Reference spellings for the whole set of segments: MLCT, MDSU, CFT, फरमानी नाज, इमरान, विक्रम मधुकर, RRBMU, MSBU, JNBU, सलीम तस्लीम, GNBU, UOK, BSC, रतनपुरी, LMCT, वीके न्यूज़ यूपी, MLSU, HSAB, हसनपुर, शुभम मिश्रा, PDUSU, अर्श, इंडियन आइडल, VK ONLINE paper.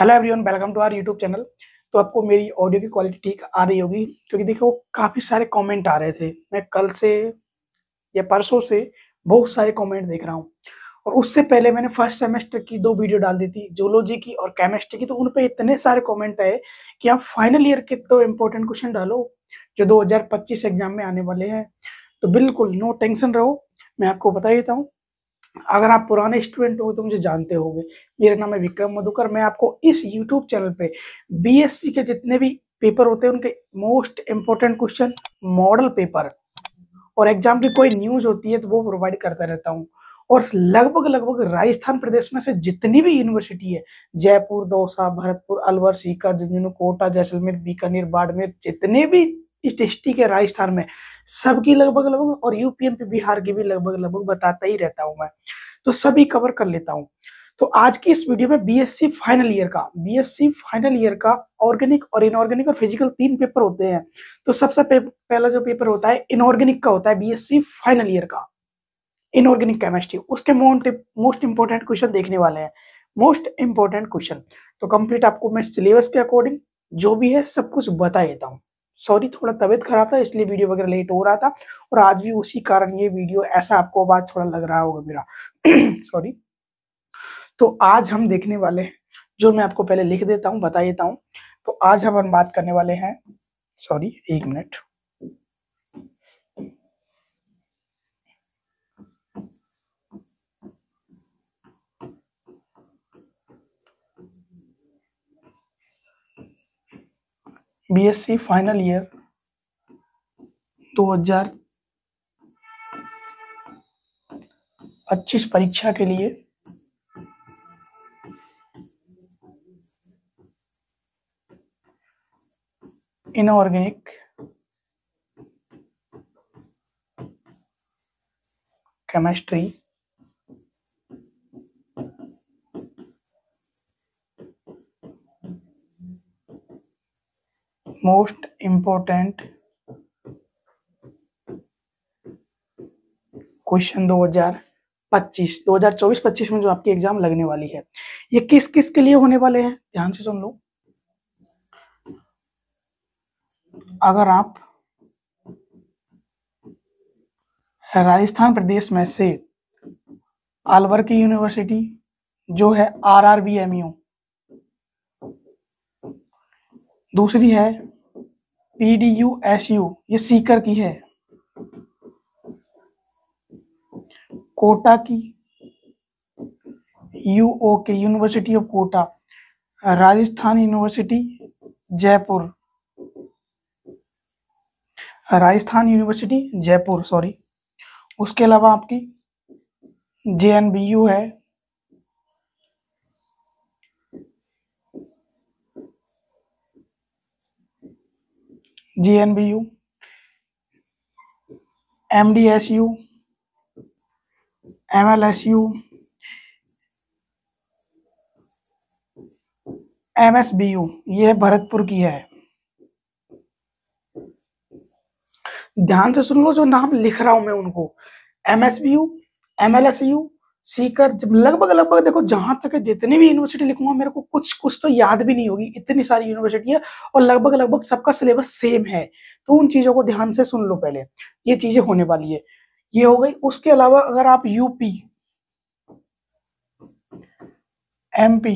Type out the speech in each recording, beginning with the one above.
Hello everyone, welcome to our YouTube channel. तो आपको मेरी ऑडियो की क्वालिटी ठीक आ रही होगी, क्योंकि देखो काफ़ी सारे कमेंट आ रहे थे। मैं कल से या परसों से बहुत सारे कमेंट देख रहा हूँ, और उससे पहले मैंने फर्स्ट सेमेस्टर की दो वीडियो डाल दी थी, जूलॉजी की और केमिस्ट्री की। तो उन पर इतने सारे कॉमेंट आए कि आप फाइनल ईयर के तो इम्पोर्टेंट क्वेश्चन डालो जो 2025 एग्जाम में आने वाले हैं। तो बिल्कुल नो टेंशन रहो, मैं आपको बता देता हूँ। अगर आप पुराने स्टूडेंट हो तो मुझे जानते होंगे, मेरा नाम है विक्रम मधुकर। मैं आपको इस YouTube चैनल पे BSC के जितने भी पेपर होते हैं उनके most important question, model paper और एग्जाम की कोई न्यूज़ होती है तो वो प्रोवाइड करता रहता हूँ। और लगभग राजस्थान प्रदेश में से जितनी भी यूनिवर्सिटी है, जयपुर, दौसा, भरतपुर, अलवर, सीकर, झुंझुनू, कोटा, जैसलमेर, बीकानेर, बाड़मेर, जितने भी डिस्ट्रिक्ट के राजस्थान में सबकी लगभग और यूपीएमपी बिहार की भी लगभग बताता ही रहता हूँ मैं, तो सभी कवर कर लेता हूँ। तो आज की इस वीडियो में बीएससी फाइनल ईयर का ऑर्गेनिक और इनऑर्गेनिक और फिजिकल तीन पेपर होते हैं। तो सबसे पहला जो पेपर होता है इनऑर्गेनिक का होता है, बीएससी फाइनल ईयर का इनऑर्गेनिक केमिस्ट्री। उसके मोस्ट इंपोर्टेंट क्वेश्चन देखने वाले हैं, मोस्ट इंपोर्टेंट क्वेश्चन। तो कंप्लीट आपको मैं सिलेबस के अकॉर्डिंग जो भी है सब कुछ बता देता हूँ। सॉरी, थोड़ा तबीयत खराब था इसलिए वीडियो वगैरह लेट हो रहा था, और आज भी उसी कारण ये वीडियो ऐसा आपको आवाज थोड़ा लग रहा होगा मेरा सॉरी। तो आज हम देखने वाले हैं, जो मैं आपको पहले लिख देता हूँ, बता देता हूँ। तो आज हम बात करने वाले हैं, सॉरी एक मिनट, बीएससी फाइनल ईयर 2025 परीक्षा के लिए inorganic chemistry most important question 2024-25 में जो आपकी एग्जाम लगने वाली है। ये किस किस के लिए होने वाले हैं, ध्यान से सुन लो। अगर आप राजस्थान प्रदेश में से अलवर की यूनिवर्सिटी जो है RRBMU, दूसरी है PDUSU, ये सीकर की है, कोटा की UOK university of Kota, Rajasthan university Jaipur, sorry. उसके अलावा आपकी JNBU है, GNBU, MDSU, MLSU, MSBU, ये भरतपुर की है। ध्यान से सुन लो, जो नाम लिख रहा हूं मैं उनको, MSBU, MLSU, सीकर, लगभग देखो जहां तक है जितनी भी यूनिवर्सिटी लिखूंगा मेरे को कुछ तो याद भी नहीं होगी, इतनी सारी यूनिवर्सिटी है और लगभग सबका सिलेबस सेम है। तो उन चीजों को ध्यान से सुन लो, पहले ये चीजें होने वाली है, ये हो गई। उसके अलावा अगर आप यूपी, MP,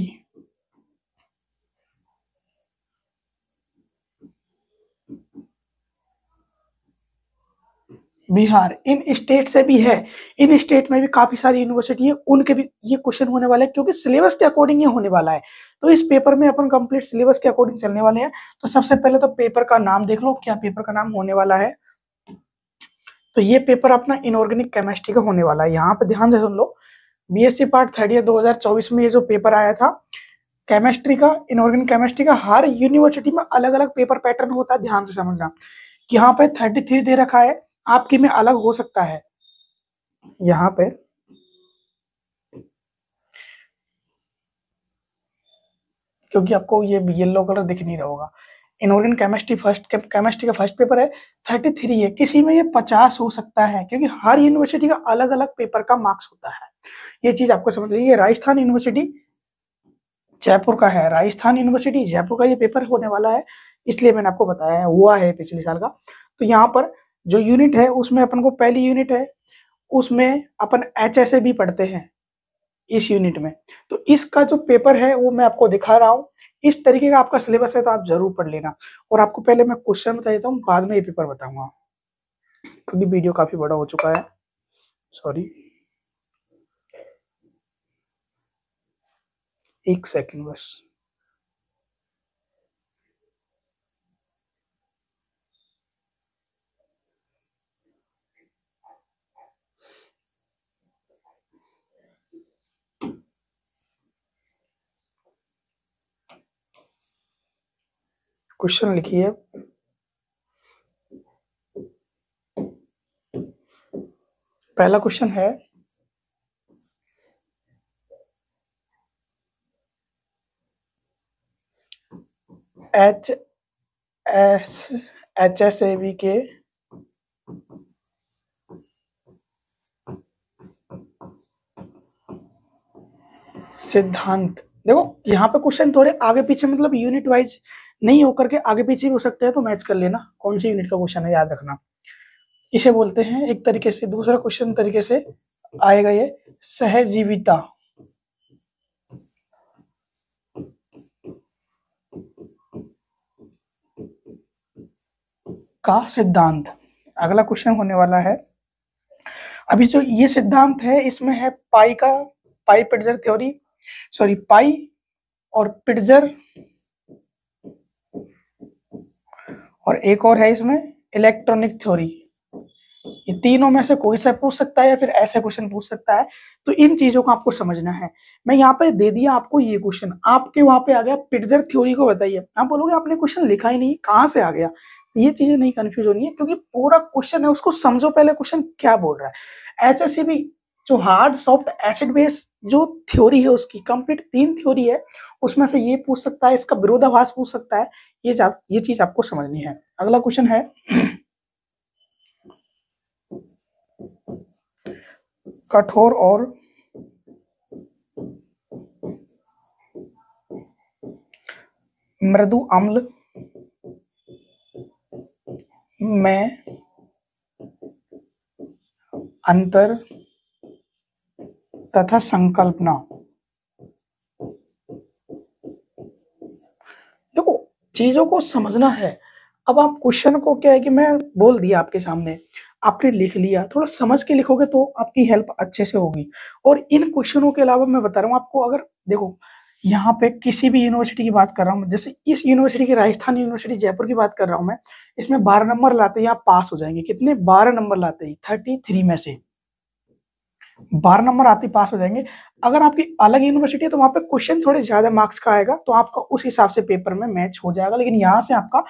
बिहार, इन स्टेट से भी है, इन स्टेट में भी काफी सारी यूनिवर्सिटी है, उनके भी ये क्वेश्चन होने वाले हैं, क्योंकि सिलेबस के अकॉर्डिंग ये होने वाला है। तो इस पेपर में अपन कंप्लीट सिलेबस के अकॉर्डिंग चलने वाले हैं। तो सबसे पहले तो पेपर का नाम देख लो, क्या पेपर का नाम होने वाला है। तो ये पेपर अपना इनऑर्गेनिक केमिस्ट्री का होने वाला है। यहाँ पे ध्यान से सुन लो, BSC पार्ट थर्ड ईयर 2024 में ये जो पेपर आया था केमिस्ट्री का, इनऑर्गेनिक केमिस्ट्री का, हर यूनिवर्सिटी में अलग अलग पेपर पैटर्न होता है। ध्यान से समझना, यहाँ पे 33 दे रखा है, आपकी में अलग हो सकता है। यहाँ पे क्योंकि आपको ये येलो कलर दिख नहीं रहा होगा, इनऑर्गेनिक केमिस्ट्री केमिस्ट्री का फर्स्ट पेपर है, 33 है, किसी में ये 50 हो सकता है, क्योंकि हर यूनिवर्सिटी का अलग अलग पेपर का मार्क्स होता है। ये चीज आपको समझ लीजिए। राजस्थान यूनिवर्सिटी जयपुर का है, राजस्थान यूनिवर्सिटी जयपुर का ये पेपर होने वाला है, इसलिए मैंने आपको बताया हुआ है पिछले साल का। तो यहाँ पर जो यूनिट है उसमें अपन को पहली यूनिट है, उसमें अपन HSA भी पढ़ते हैं इस यूनिट में। तो इसका जो पेपर है वो मैं आपको दिखा रहा हूँ। इस तरीके का आपका सिलेबस है तो आप जरूर पढ़ लेना। और आपको पहले मैं क्वेश्चन बता देता हूँ, बाद में ये पेपर बताऊंगा क्योंकि वीडियो काफी बड़ा हो चुका है, सॉरी। एक सेकंड बस। क्वेश्चन लिखिए, पहला क्वेश्चन है, HSAB के सिद्धांत। देखो यहाँ पे क्वेश्चन थोड़े आगे पीछे, मतलब यूनिट वाइज नहीं होकर के आगे पीछे भी हो सकते हैं, तो मैच कर लेना कौन सी यूनिट का क्वेश्चन है, याद रखना। इसे बोलते हैं एक तरीके से, दूसरा क्वेश्चन तरीके से आएगा ये, सहजीविता। का सिद्धांत अगला क्वेश्चन होने वाला है। अभी जो ये सिद्धांत है इसमें है पाई-पिट्जर थ्योरी, सॉरी पाई और पिट्जर, और एक और है इसमें इलेक्ट्रॉनिक थ्योरी। ये तीनों में से कोई सा पूछ सकता है या फिर ऐसे क्वेश्चन पूछ सकता है, तो इन चीजों को आपको समझना है। मैं यहाँ पे दे दिया आपको ये क्वेश्चन, आपके वहां पे आ गया पिट्जर थ्योरी को बताइए। आप बोलोगे आपने क्वेश्चन लिखा ही नहीं, कहाँ से आ गया? ये चीजें नहीं कंफ्यूज होनी है क्योंकि पूरा क्वेश्चन है, उसको समझो पहले क्वेश्चन क्या बोल रहा है। HSAB जो हार्ड सॉफ्ट एसिड बेस जो थ्योरी है उसकी कंप्लीट 3 थ्योरी है, उसमें से ये पूछ सकता है, इसका विरोधाभास पूछ सकता है। ये चीज आपको समझनी है। अगला क्वेश्चन है कठोर और मृदु अम्ल में अंतर तथा संकल्पना। देखो चीजों को समझना है। अब आप क्वेश्चन को क्या है कि मैं बोल दिया आपके सामने, आपने लिख लिया, थोड़ा समझ के लिखोगे तो आपकी हेल्प अच्छे से होगी। और इन क्वेश्चनों के अलावा मैं बता रहा हूँ आपको, अगर देखो यहाँ पे किसी भी यूनिवर्सिटी की बात कर रहा हूँ, जैसे इस यूनिवर्सिटी की राजस्थान यूनिवर्सिटी जयपुर की बात कर रहा हूँ मैं, इसमें 12 नंबर लाते ही आप पास हो जाएंगे। कितने? 12 नंबर लाते ही 33 में से 12 नंबर आते ही पास हो जाएंगे। अगर आपकी अलग यूनिवर्सिटी है तो वहाँ पे क्वेश्चन थोड़े ज्यादा मार्क्स का आएगा, तो आपका उस हिसाब से पेपर में मैच हो जाएगा। लेकिन यहाँ से आपका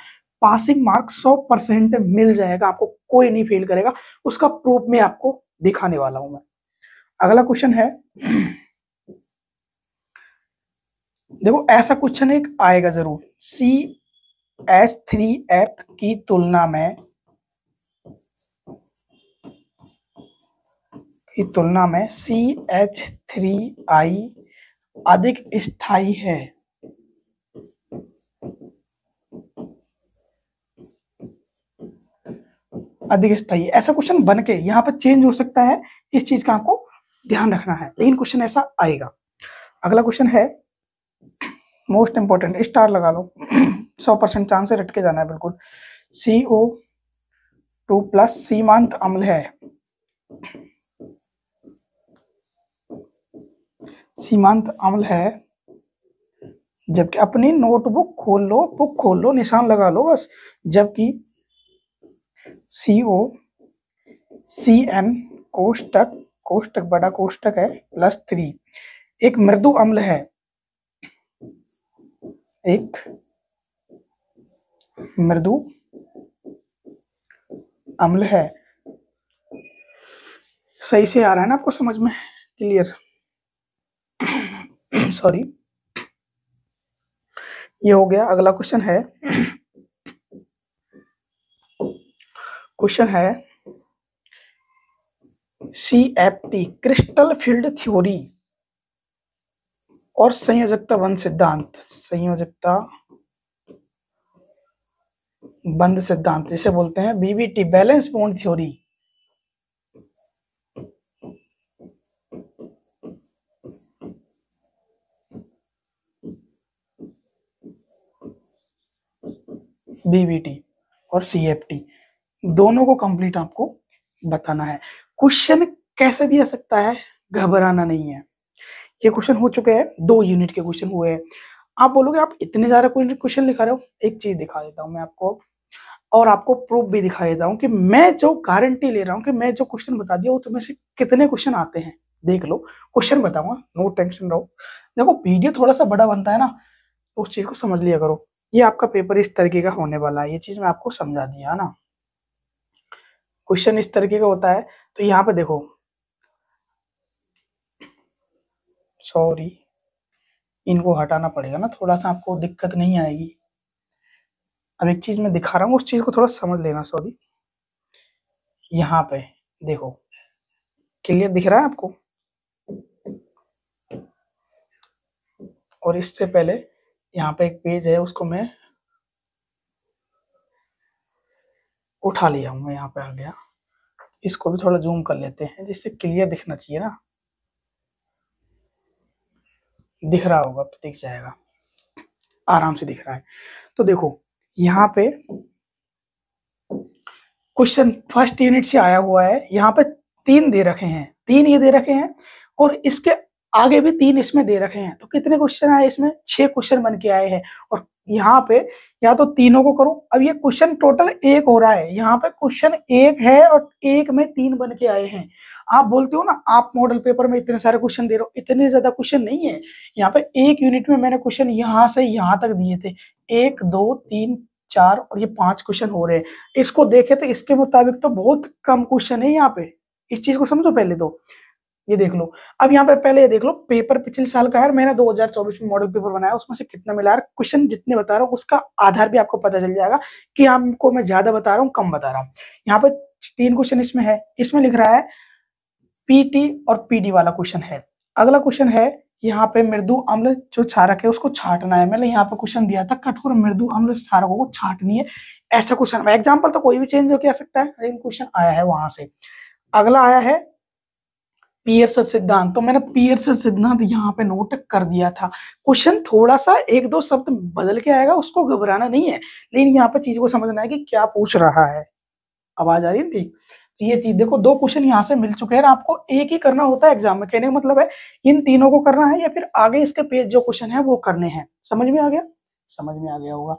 पासिंग मार्क्स 100% मिल जाएगा, आपको कोई नहीं फेल करेगा। उसका प्रूफ मैं आपको दिखाने वाला हूँ मैं। अगला क्वेश्चन है, देखो ऐसा क्वेश्चन एक आएगा जरूर, CH3F की तुलना में CH3I अधिक स्थायी है। अधिक स्थायी, ऐसा क्वेश्चन बन के यहाँ पर चेंज हो सकता है, इस चीज का आपको ध्यान रखना है, लेकिन क्वेश्चन ऐसा आएगा। अगला क्वेश्चन है मोस्ट इंपॉर्टेंट, स्टार लगा लो, 100% चांस से रट के जाना है बिल्कुल। CO2+ सीमांत अम्ल है, जबकि अपनी नोटबुक खोल लो, बुक खोल लो, निशान लगा लो बस। जबकि COCN कोष्टक बड़ा कोष्टक है +3 एक मृदु अम्ल है, एक मृदु अम्ल है। सही से आ रहा है ना आपको समझ में? Clear, sorry. ये हो गया। अगला क्वेश्चन है, CFT क्रिस्टल फील्ड थ्योरी। और संयोजकता बंध सिद्धांत जिसे बोलते हैं BBT, balance bond theory. BBT और सीएफटी दोनों को कंप्लीट आपको बताना है। क्वेश्चन कैसे भी आ सकता है, घबराना नहीं है। ये क्वेश्चन हो चुके हैं, 2 यूनिट के क्वेश्चन हुए हैं। आप बोलोगे आप इतने सारे क्वेश्चन लिखा रहे हो, एक चीज दिखा देता हूँ मैं आपको, और आपको प्रूफ भी दिखा देता हूँ कि मैं जो गारंटी ले रहा हूँ कि मैं जो क्वेश्चन बता दिया वो तुम्हें से कितने क्वेश्चन आते हैं, देख लो। क्वेश्चन बताऊंगा, नो टेंशन रहो। देखो वीडियो थोड़ा सा बड़ा बनता है ना, उस चीज को समझ लिया करो। ये आपका पेपर इस तरीके का होने वाला है, ये चीज मैं आपको समझा दिया ना। क्वेश्चन इस तरीके का होता है, तो यहाँ पे देखो, सॉरी इनको हटाना पड़ेगा ना, थोड़ा सा आपको दिक्कत नहीं आएगी। अब एक चीज मैं दिखा रहा हूँ, उस चीज को थोड़ा समझ लेना। सॉरी, यहाँ पे देखो, क्लियर दिख रहा है आपको। और इससे पहले यहाँ पे एक पेज है, उसको मैं उठा लिया हूं, मैं यहाँ पे आ गया। इसको भी थोड़ा जूम कर लेते हैं, जिससे क्लियर दिखना चाहिए ना। दिख रहा होगा, दिख जाएगा, आराम से दिख रहा है। तो देखो यहाँ पे क्वेश्चन फर्स्ट यूनिट से आया हुआ है। यहाँ पे 3 दे रखे हैं, 3 ये दे रखे हैं और इसके आगे भी 3 इसमें दे रखे हैं। तो कितने क्वेश्चन आए इसमें? 6 क्वेश्चन बन के आए हैं। और यहाँ पे या तो तीनों को करो, अब ये क्वेश्चन टोटल 1 हो रहा है। यहाँ पे क्वेश्चन 1 है और 1 में 3 बन के आए हैं। आप बोलते हो ना आप मॉडल पेपर में इतने सारे क्वेश्चन दे रहे हो, इतने ज्यादा क्वेश्चन नहीं है। यहाँ पे 1 यूनिट में मैंने क्वेश्चन यहाँ से यहाँ तक दिए थे, 1, 2, 3, 4 और ये 5 क्वेश्चन हो रहे हैं। इसको देखे तो इसके मुताबिक तो बहुत कम क्वेश्चन है यहाँ पे। इस चीज को समझो पहले, तो ये देख लो। अब यहाँ पे पहले ये देख लो, पेपर पिछले साल का है, मैंने 2024 में मॉडल पेपर बनाया, उसमें से कितना मिला है। क्वेश्चन जितने बता रहा हूँ उसका आधार भी आपको पता चल जाएगा कि आपको मैं ज्यादा बता रहा हूँ कम बता रहा हूँ। यहाँ पे 3 क्वेश्चन इसमें है, इसमें लिख रहा है पीटी और पीडी वाला क्वेश्चन है। अगला क्वेश्चन है यहाँ पे मृदु अम्ल जो क्षारक है उसको छाटना है। मैंने यहाँ पे क्वेश्चन दिया था कठोर मृदु अम्ल क्षारकों को छाटनी है, ऐसा क्वेश्चन। एग्जाम्पल तो कोई भी चेंज होके आ सकता है, लेकिन क्वेश्चन आया है वहां से। अगला आया है पियर्सन सिद्धांत, तो मैंने पियर्सन सिद्धांत यहाँ पे नोट कर दिया था। क्वेश्चन थोड़ा सा 1-2 शब्द बदल के आएगा, उसको घबराना नहीं है, लेकिन यहाँ पे चीज को समझना है कि क्या पूछ रहा है। आवाज आ रही है ठीक? तो ये चीज देखो, 2 क्वेश्चन यहाँ से मिल चुके हैं। आपको 1 ही करना होता है एग्जाम में, कहने का मतलब है इन तीनों को करना है या फिर आगे इसके पेज जो क्वेश्चन है वो करने हैं। समझ में आ गया? समझ में आ गया होगा।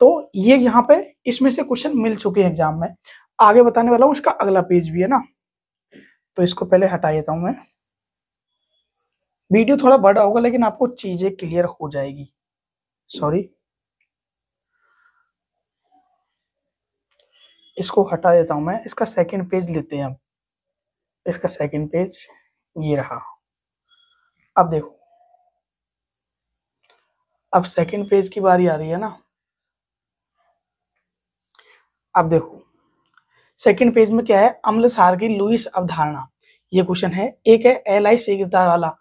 तो ये यहाँ पे इसमें से क्वेश्चन मिल चुके हैं एग्जाम में, आगे बताने वाला हूँ। इसका अगला पेज भी है ना, तो इसको पहले हटा देता हूं मैं। वीडियो थोड़ा बड़ा होगा लेकिन आपको चीजें क्लियर हो जाएगी। सॉरी, इसको हटा देता हूं मैं। इसका सेकंड पेज लेते हैं हम। इसका सेकंड पेज ये रहा। अब देखो, अब सेकंड पेज की बारी आ रही है ना। अब देखो सेकेंड पेज में क्या है, अम्ल क्षार की लुईस अवधारणा, ये क्वेश्चन है। एक है एलआई शीघ्रता वाला,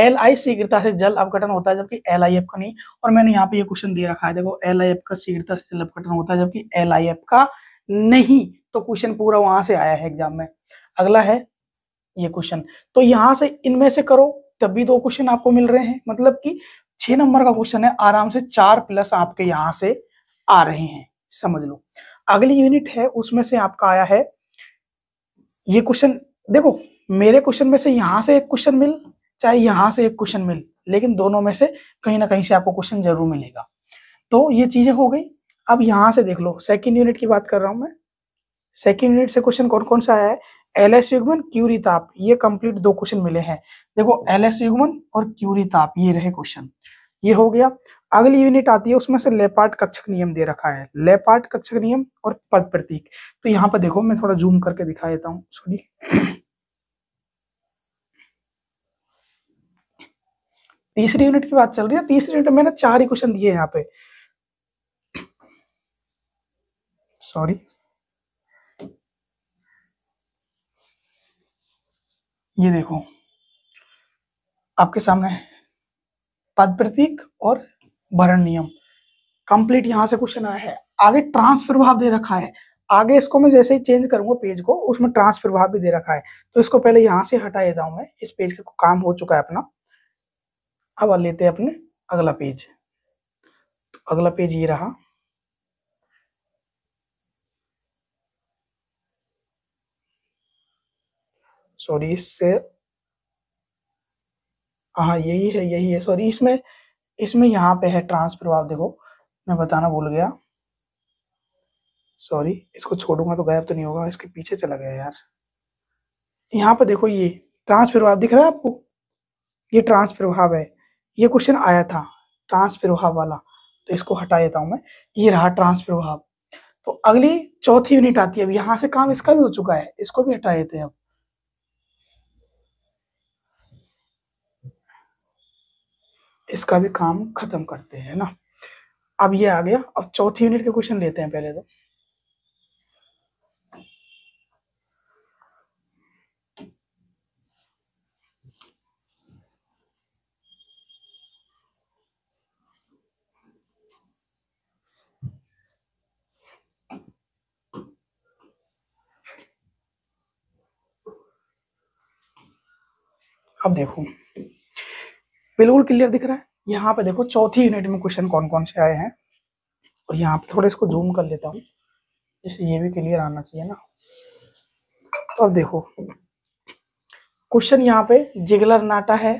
एलआई शीघ्रता से जल अपघटन होता है जबकि एलआईएफ का नहीं। और मैंने यहाँ पे ये क्वेश्चन दे रखा है, देखो एलआईएफ का शीघ्रता से जल अपघटन होता है जबकि एलआईएफ का नहीं। तो क्वेश्चन पूरा वहां से आया है एग्जाम में। अगला है ये क्वेश्चन, तो यहाँ से इनमें से करो, तब भी 2 क्वेश्चन आपको मिल रहे हैं। मतलब कि 6 नंबर का क्वेश्चन है, आराम से 4+ आपके यहाँ से आ रहे हैं, समझ लो। अगली यूनिट है, उसमें से आपका आया है ये क्वेश्चन। देखो मेरे क्वेश्चन में से यहाँ से 1 क्वेश्चन मिल, चाहे यहाँ से 1 क्वेश्चन मिल, लेकिन दोनों में से कहीं ना कहीं से आपको क्वेश्चन जरूर मिलेगा। तो ये चीजें हो गई। अब यहाँ से देख लो, सेकंड यूनिट की बात कर रहा हूँ मैं। सेकंड यूनिट से क्वेश्चन कौन कौन सा आया है, एलएस युग्मन, क्यूरी ताप, ये कंप्लीट 2 क्वेश्चन मिले हैं। देखो एलएस युग्मन और क्यूरी ताप, ये रहे क्वेश्चन, ये हो गया। अगली यूनिट आती है, उसमें से लेपार्ट कक्षक नियम दे रखा है, लेपार्ट कक्षक नियम और पद प्रतीक। तो यहाँ पर देखो, मैं थोड़ा जूम करके दिखा देता हूँ। सॉरी, तीसरी यूनिट की बात चल रही है। तीसरी यूनिट में मैंने 4 ही क्वेश्चन दिए यहाँ पे। सॉरी, ये देखो आपके सामने पद प्रतीक और वर्ण नियम कंप्लीट यहाँ से क्वेश्चन आया है। आगे ट्रांसफर भाव दे रखा है, आगे इसको मैं जैसे ही चेंज करूंगा पेज को, उसमें ट्रांसफर भाव भी दे रखा है, तो इसको पहले यहाँ से हटाए जाऊं मैं। इस पेज का काम हो चुका है अपना। अब लेते हैं अपने अगला पेज। तो अगला पेज ये रहा। सॉरी इससे हाँ यही है सॉरी इसमें यहाँ पे है ट्रांसफर भाव, देखो मैं बताना भूल गया, सॉरी। इसको छोड़ूंगा तो गायब तो नहीं होगा, इसके पीछे चला गया यार। यहाँ पे देखो ये ट्रांसफर भाव दिख रहा है आपको, ये ट्रांसफर भाव है। ये क्वेश्चन आया था ट्रांसफर भाव वाला, तो इसको हटा देता हूँ मैं। ये रहा ट्रांसफर भाव। तो अगली चौथी यूनिट आती है। अब यहाँ से काम इसका भी हो चुका है, इसको भी हटा देते हैं अब। इसका भी काम खत्म करते हैं ना। अब ये आ गया। अब चौथी यूनिट के क्वेश्चन लेते हैं पहले। तो अब देखो बिल्कुल क्लियर दिख रहा है। यहाँ पे देखो चौथी यूनिट में क्वेश्चन कौन कौन से आए हैं, और यहाँ पे थोड़ा इसको जूम कर लेता हूँ, जैसे ये भी क्लियर आना चाहिए ना। तो अब देखो क्वेश्चन यहाँ पे जिगलर नाटा है,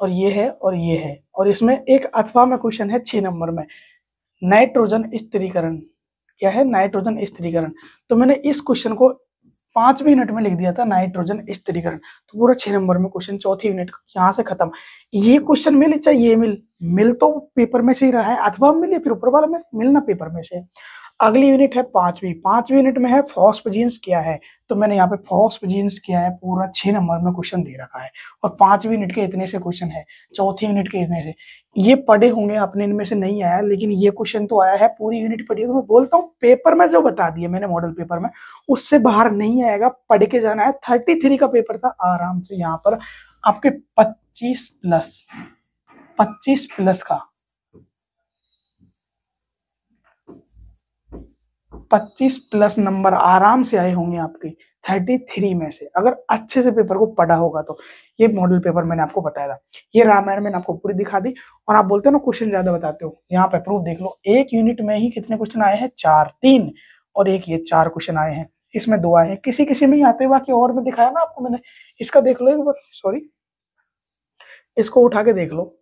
और ये है और ये है, और इसमें एक अथवा में क्वेश्चन है 6 नंबर में, नाइट्रोजन स्थिरीकरण। क्या है? नाइट्रोजन स्थिरीकरण। तो मैंने इस क्वेश्चन को 5 मिनट में लिख दिया था, नाइट्रोजन स्थिरीकरण। तो पूरा 6 नंबर में क्वेश्चन चौथी यूनिट यहाँ से खत्म। ये क्वेश्चन मिल चाहे ये मिल तो पेपर में से ही रहा है, अथवा मिले फिर ऊपर वाला में मिलना पेपर में से। अगली यूनिट है पांचवी यूनिट में है फॉस्फोजीन्स क्या है। तो मैंने यहाँ पे फॉस्फोजीन्स क्या है पूरा 6 नंबर में क्वेश्चन दे रखा है, और 5वीं यूनिट के इतने से क्वेश्चन है, चौथी यूनिट के इतने से। ये पढ़े होंगे अपने, इनमें से नहीं आया, लेकिन ये क्वेश्चन तो आया है। पूरी यूनिट पढ़ी होगी। मैं बोलता हूँ पेपर में जो बता दिया मैंने मॉडल पेपर में, उससे बाहर नहीं आएगा, पढ़ के जाना है। 33 का पेपर था, आराम से यहाँ पर आपके 25 प्लस नंबर आराम से आए होंगे आपके 33 में से, अगर अच्छे से पेपर को पढ़ा होगा तो। ये मॉडल पेपर मैंने आपको बताया था, ये रामायण मैंने आपको पूरी दिखा दी। और आप बोलते हो ना क्वेश्चन ज्यादा बताते हो, यहाँ पे प्रूफ देख लो। एक यूनिट में ही कितने क्वेश्चन आए हैं? 4, 3 और एक ये 4 क्वेश्चन आए हैं। इसमें 2 आए हैं, किसी में ही आते हुए, बाकी और में दिखाया ना आपको मैंने। इसका देख लो एक बार, सॉरी इसको उठा के देख लो,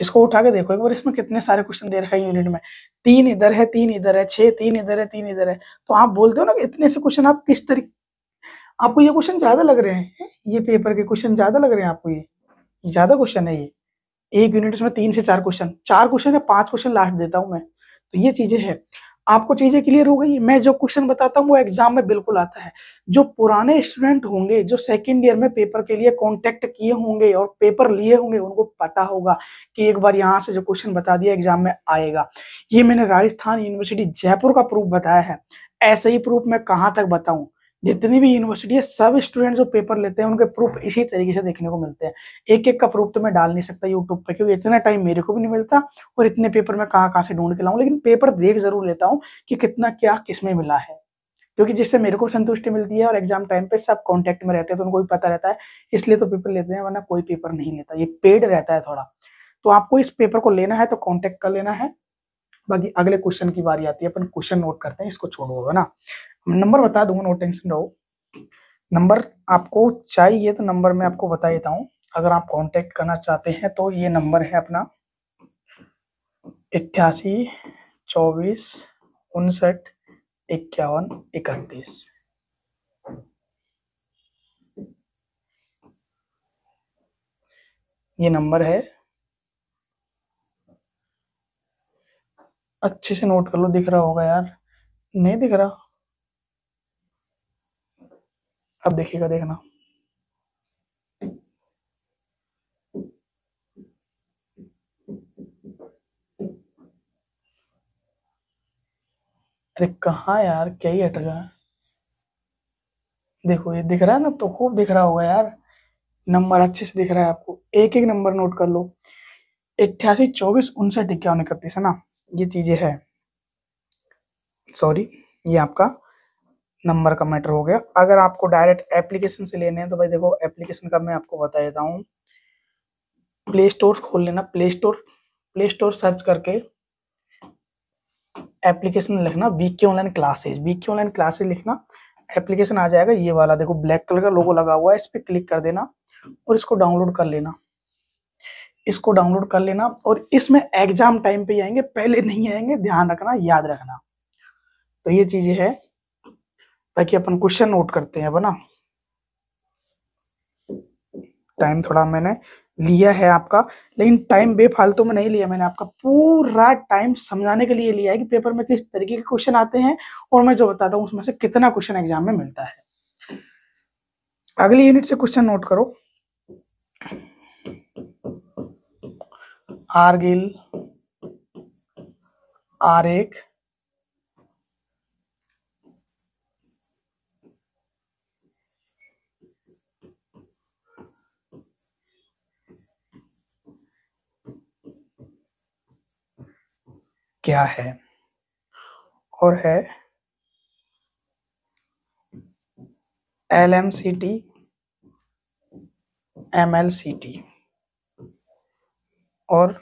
इसको उठा के देखो एक बार। इसमें कितने सारे क्वेश्चन दे रखे हैं यूनिट में। 3 इधर है 3 इधर है 6 3 इधर है 3 इधर है। तो आप बोलते हो ना इतने से क्वेश्चन आप किस तरीके, आपको ये क्वेश्चन ज्यादा लग रहे हैं, ये पेपर के क्वेश्चन ज्यादा लग रहे हैं आपको, ये ज्यादा क्वेश्चन है। ये एक यूनिट में 3 से 4 क्वेश्चन, 4 क्वेश्चन या 5 क्वेश्चन लास्ट देता हूँ मैं। तो ये चीजें हैं, आपको चीजें क्लियर हो गई। मैं जो क्वेश्चन बताता हूँ वो एग्जाम में बिल्कुल आता है। जो पुराने स्टूडेंट होंगे, जो सेकंड ईयर में पेपर के लिए कांटेक्ट किए होंगे और पेपर लिए होंगे, उनको पता होगा कि एक बार यहाँ से जो क्वेश्चन बता दिया एग्जाम में आएगा। ये मैंने राजस्थान यूनिवर्सिटी जयपुर का प्रूफ बताया है। ऐसे ही प्रूफ मैं कहाँ तक बताऊँ, जितनी भी यूनिवर्सिटी है सब स्टूडेंट जो पेपर लेते हैं उनके प्रूफ इसी तरीके से देखने को मिलते हैं। एक का प्रूफ तो मैं डाल नहीं सकता यूट्यूब पर, क्योंकि इतना टाइम मेरे को भी नहीं मिलता, और इतने पेपर मैं कहाँ से ढूंढ के लाऊं। लेकिन पेपर देख जरूर लेता हूँ कि कितना क्या किसमें मिला है, क्योंकि जिससे मेरे को संतुष्टि मिलती है। और एग्जाम टाइम पे सब कॉन्टेक्ट में रहते हैं तो उनको भी पता रहता है, इसलिए तो पेपर लेते हैं, वरना कोई पेपर नहीं लेता। ये पेड रहता है थोड़ा। तो आपको इस पेपर को लेना है तो कॉन्टेक्ट कर लेना है। बाकी अगले क्वेश्चन की बारी आती है, अपन क्वेश्चन नोट करते हैं, इसको छोड़ो ना। नंबर बता दूंगा, नो टेंशन रहो। नंबर आपको चाहिए तो नंबर मैं आपको बता देता हूँ। अगर आप कांटेक्ट करना चाहते हैं तो ये नंबर है अपना 88 24 59 51 31। ये नंबर है, अच्छे से नोट कर लो। दिख रहा होगा यार, नहीं दिख रहा? अब देखिएगा, देखना अरे कहाँ यार, क्या ही हट गया। देखो ये दिख रहा है ना, तो खूब दिख रहा होगा यार। नंबर अच्छे से दिख रहा है आपको, एक एक नंबर नोट कर लो। 88, 24, 59, 51, 31 है ना, ये चीजें है। सॉरी, ये आपका नंबर का मैटर हो गया। अगर आपको डायरेक्ट एप्लीकेशन से लेने हैं तो भाई देखो, एप्लीकेशन का मैं आपको बता देता हूँ। प्ले स्टोर खोल लेना, प्ले स्टोर सर्च करके एप्लीकेशन लिखना, BK online classes, BK online classes लिखना, एप्लीकेशन आ जाएगा। ये वाला देखो ब्लैक कलर का लोगो लगा हुआ है, इस पर क्लिक कर देना और इसको डाउनलोड कर लेना, इसको डाउनलोड कर लेना। और इसमें एग्जाम टाइम पे आएंगे, पहले नहीं आएंगे, ध्यान रखना, याद रखना। तो ये चीजें है, ताकि अपन क्वेश्चन नोट करते हैं बना। टाइम थोड़ा मैंने लिया है आपका, लेकिन टाइम बेफालतू में नहीं लिया मैंने आपका, पूरा टाइम समझाने के लिए लिया है कि पेपर में किस तरीके के क्वेश्चन आते हैं और मैं जो बताता हूँ उसमें से कितना क्वेश्चन एग्जाम में मिलता है। अगली यूनिट से क्वेश्चन नोट करो, आरगिल, आरेख, क्या है, और है LMCT, MLCT और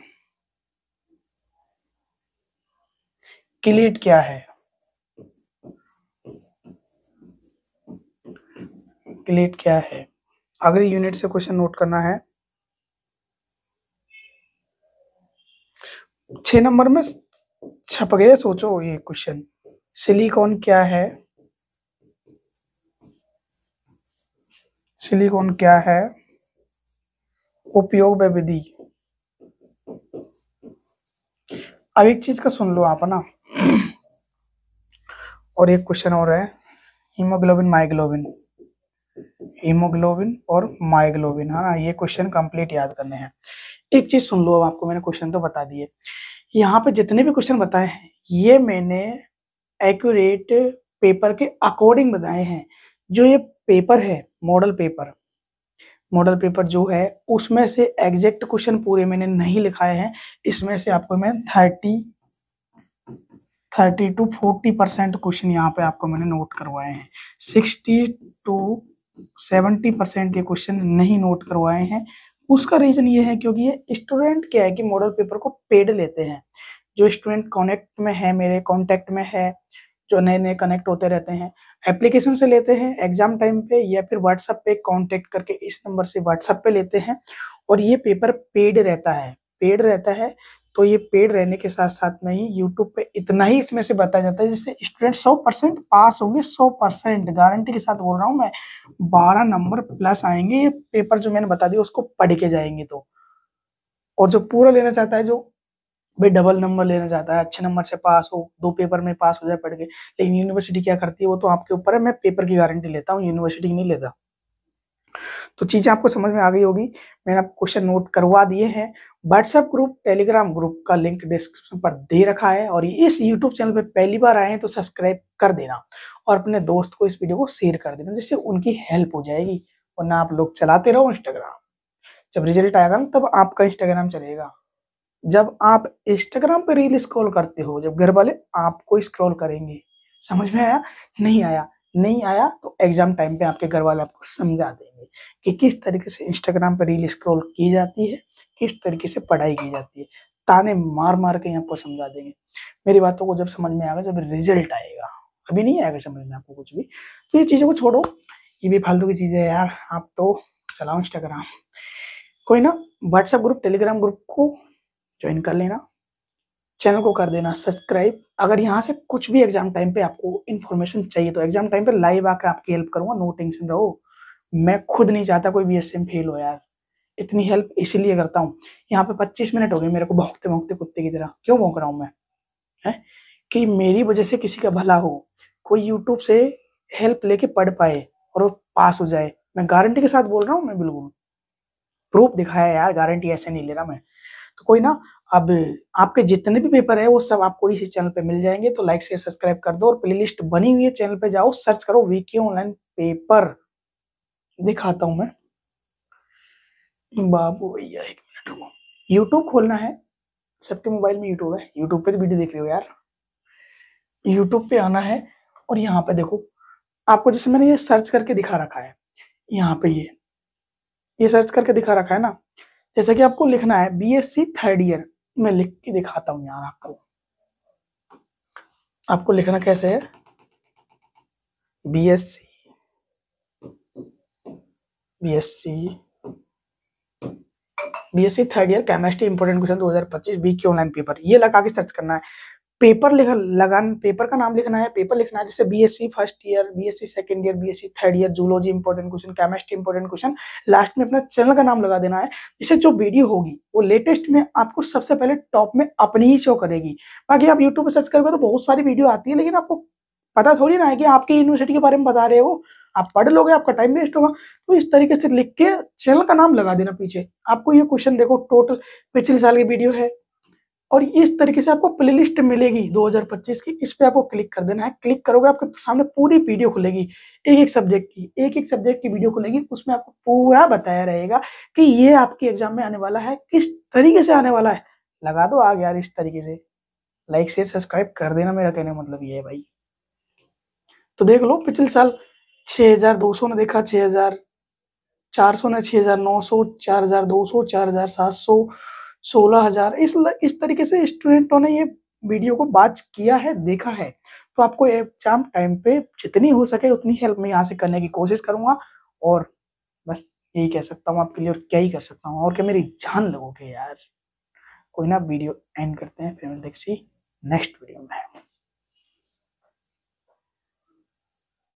क्लीट क्या है। क्लीट क्या है, अगली यूनिट से क्वेश्चन नोट करना है। 6 नंबर में छप गए, सोचो ये क्वेश्चन। सिलिकॉन क्या है, सिलिकॉन क्या है, उपयोग व विधि। अब एक चीज का सुन लो आप ना, और एक क्वेश्चन और है, हीमोग्लोबिन, माइग्लोबिन, हीमोग्लोबिन और माइग्लोबिन। हाँ, ये क्वेश्चन कंप्लीट याद करने हैं। एक चीज सुन लो, अब आपको मैंने क्वेश्चन तो बता दिए, यहाँ पे जितने भी क्वेश्चन बताए हैं ये मैंने एक्यूरेट पेपर के अकॉर्डिंग बताए हैं। जो ये पेपर है, मॉडल पेपर जो है, उसमें से एग्जैक्ट क्वेश्चन पूरे मैंने नहीं लिखाए हैं। इसमें से आपको मैं 30 टू 40% क्वेश्चन यहाँ पे आपको मैंने नोट करवाए हैं। 60 टू 70% ये क्वेश्चन नहीं नोट करवाए हैं। उसका रीजन ये है क्योंकि ये स्टूडेंट क्या है कि मॉडल पेपर को पेड लेते हैं। जो स्टूडेंट कनेक्ट में है, मेरे कांटेक्ट में है, जो नए नए कनेक्ट होते रहते हैं, एप्लीकेशन से लेते हैं एग्जाम टाइम पे, या फिर व्हाट्सएप पे कांटेक्ट करके इस नंबर से व्हाट्सएप पे लेते हैं। और ये पेपर पेड रहता है, पेड रहता है। तो ये पेड रहने के साथ साथ में ही यूट्यूब पे इतना ही इसमें से बताया जाता है जिससे स्टूडेंट 100% पास होंगे। 100% गारंटी के साथ बोल रहा हूँ मैं, 12 नंबर प्लस आएंगे। ये पेपर जो मैंने बता दिया उसको पढ़ के जाएंगे तो। और जो पूरा लेना चाहता है, जो भाई डबल नंबर लेना चाहता है, अच्छे नंबर से पास हो, 2 पेपर में पास हो जाए पढ़ के, लेकिन यूनिवर्सिटी क्या करती है वो तो आपके ऊपर है। मैं पेपर की गारंटी लेता हूँ, यूनिवर्सिटी नहीं लेता। तो चीजें आपको समझ में आ गई होगी, मैंने आपको क्वेश्चन नोट करवा दिए हैं। व्हाट्सएप ग्रुप, टेलीग्राम ग्रुप का लिंक डिस्क्रिप्शन पर दे रखा है। और इस यूट्यूब चैनल पे पहली बार आए हैं तो सब्सक्राइब कर देना और अपने दोस्त को इस वीडियो को शेयर कर देना, जिससे उनकी हेल्प हो जाएगी। वरना आप लोग चलाते रहो इंस्टाग्राम, जब रिजल्ट आएगा ना तब आपका इंस्टाग्राम चलेगा। जब आप इंस्टाग्राम पर रील स्क्रॉल करते हो, जब घर वाले आपको स्क्रॉल करेंगे। समझ में आया, नहीं आया, नहीं आया तो एग्जाम टाइम पे आपके घर वाले आपको समझा देंगे कि किस तरीके से इंस्टाग्राम पर रील स्क्रॉल की जाती है, किस तरीके से पढ़ाई की जाती है। ताने मार मार के आपको समझा देंगे। मेरी बातों को जब समझ में आएगा, जब रिजल्ट आएगा, अभी नहीं आएगा समझ में आपको कुछ भी, तो ये चीज़ों को छोड़ो, ये भी फालतू की चीज़ें है यार। आप तो चलाओ इंस्टाग्राम, कोई ना। व्हाट्सएप ग्रुप, टेलीग्राम ग्रुप को ज्वाइन कर लेना, चैनल को कर देना सब्सक्राइब। अगर यहाँ से कुछ भी एग्जाम टाइम पे आपको इन्फॉर्मेशन चाहिए तो एग्जाम टाइम पे लाइव आकर आपकी हेल्प करूँगा, नो टेंशन रहो। मैं खुद नहीं चाहता कोई बीएससी में फेल हो यार, इतनी हेल्प इसीलिए करता हूँ। यहाँ पे 25 मिनट हो गए मेरे को भौंकते भौंकते कुत्ते की तरह। क्यों भौंक रहा हूँ मैं, है कि मेरी वजह से किसी का भला हो, कोई यूट्यूब से हेल्प लेके पढ़ पाए और वो पास हो जाए। मैं गारंटी के साथ बोल रहा हूँ, मैं बिल्कुल प्रूफ दिखाया यार, गारंटी ऐसे नहीं ले रहा मैं। तो कोई ना, अब आपके जितने भी पेपर है वो सब आपको इसी चैनल पे मिल जाएंगे। तो लाइक शेयर सब्सक्राइब कर दो। और प्लेलिस्ट बनी हुई है चैनल पे, जाओ सर्च करो बीके ऑनलाइन पेपर, दिखाता हूं मैं। बाबू भैया एक मिनट रुको, यूट्यूब खोलना है, सबके मोबाइल में यूट्यूब है, यूट्यूब पे तो वीडियो देख रहे हो यार। यूट्यूब पे आना है और यहाँ पे देखो आपको जैसे मैंने ये सर्च करके दिखा रखा है, यहाँ पे ये सर्च करके दिखा रखा है ना, जैसे कि आपको लिखना है BSc थर्ड ईयर। मैं लिख के दिखाता हूँ यार आपको, आपको लिखना कैसे है, BSc third year chemistry important question 2025 VK online paper, ये लगा के सर्च करना है। पेपर लिखा लगान, पेपर का नाम लिखना है, पेपर लिखना है जैसे BSc first year, BSc second year, BSc third year, zoology important question, chemistry important question. Last में अपना चैनल का नाम लगा देना है, जिससे जो वीडियो होगी वो लेटेस्ट में आपको सबसे पहले टॉप में अपनी ही शो करेगी। बाकी आप यूट्यूब पर सर्च करोगे तो बहुत सारी वीडियो आती है, लेकिन आपको पता थोड़ी ना है कि आपकी यूनिवर्सिटी के बारे में बता रहे हो, आप पढ़ लोगे, आपका टाइम वेस्ट होगा। तो इस तरीके से लिख के चैनल का नाम लगा देना पीछे। आपको ये क्वेश्चन देखो टोटल पिछले साल की वीडियो है, और इस तरीके से आपको प्लेलिस्ट मिलेगी 2025 की, इस पे आपको क्लिक कर देना है। क्लिक करोगे आपके सामने पूरी वीडियो खुलेगी, एक एक सब्जेक्ट की वीडियो खुलेगी, उसमें आपको पूरा बताया रहेगा कि ये आपके एग्जाम में आने वाला है, किस तरीके से आने वाला है। लगा दो आग यार इस तरीके से, लाइक शेयर सब्सक्राइब कर देना, मेरा कहने का मतलब ये है भाई। तो देख लो पिछले साल 6200 ने देखा, 6400 ने, 6900, 4200, 4700, 16000, इस तरीके से स्टूडेंटों ने ये वीडियो को वॉच किया है, देखा है। तो आपको एग्जाम टाइम पे जितनी हो सके उतनी हेल्प मैं यहाँ से करने की कोशिश करूँगा, और बस यही कह सकता हूँ आपके लिए, और क्या ही कर सकता हूँ, और क्या मेरी जान लगोगे यार। कोई ना, वीडियो एंड करते हैं, फिर मिलते हैं किसी नेक्स्ट वीडियो में।